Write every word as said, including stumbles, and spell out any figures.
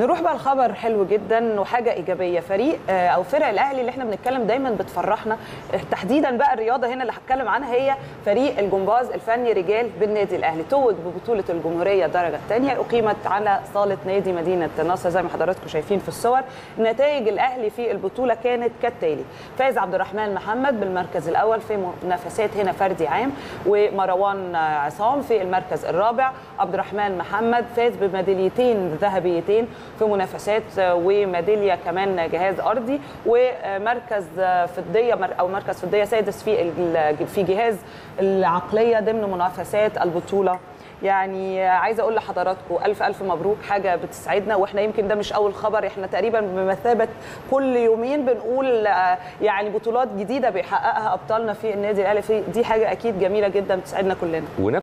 نروح بقى الخبر حلو جدا وحاجه ايجابيه. فريق او فرق الاهلي اللي احنا بنتكلم دايما بتفرحنا، تحديدا بقى الرياضه هنا اللي هتكلم عنها هي فريق الجمباز الفني رجال بالنادي الاهلي، توج ببطوله الجمهوريه الدرجه الثانيه اقيمت على صاله نادي مدينه نصر زي ما حضراتكم شايفين في الصور. نتائج الاهلي في البطوله كانت كالتالي: فاز عبد الرحمن محمد بالمركز الاول في منافسات هنا فردي عام، ومروان عصام في المركز الرابع. عبد الرحمن محمد فاز بميداليتين ذهبيتين في منافسات وميداليه كمان جهاز ارضي، ومركز فضيه او مركز فضيه سادس في في جهاز العقليه ضمن منافسات البطوله. يعني عايزه اقول لحضراتكم الف الف مبروك، حاجه بتسعدنا. واحنا يمكن ده مش اول خبر، احنا تقريبا بمثابه كل يومين بنقول يعني بطولات جديده بيحققها ابطالنا في النادي الاهلي، دي حاجه اكيد جميله جدا بتسعدنا كلنا.